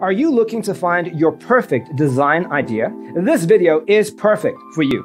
Are you looking to find your perfect design idea? This video is perfect for you.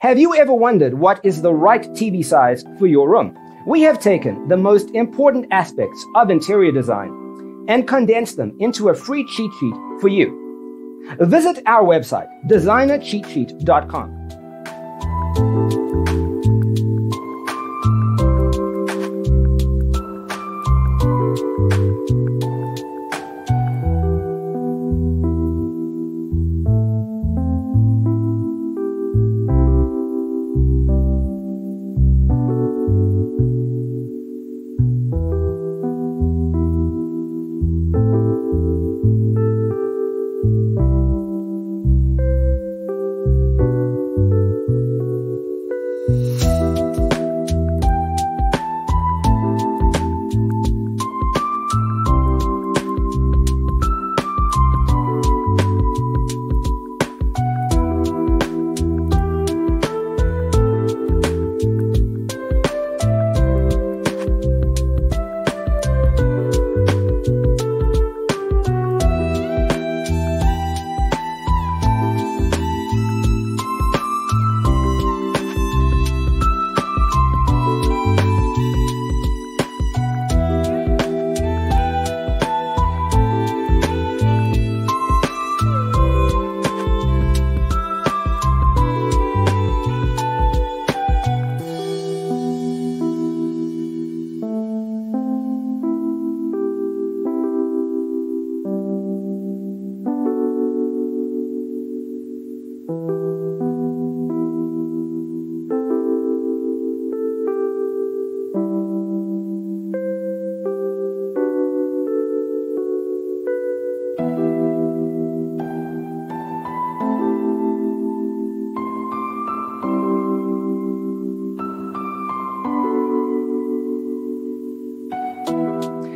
Have you ever wondered what is the right TV size for your room? We have taken the most important aspects of interior design and condensed them into a free cheat sheet for you. Visit our website, designercheatsheet.com.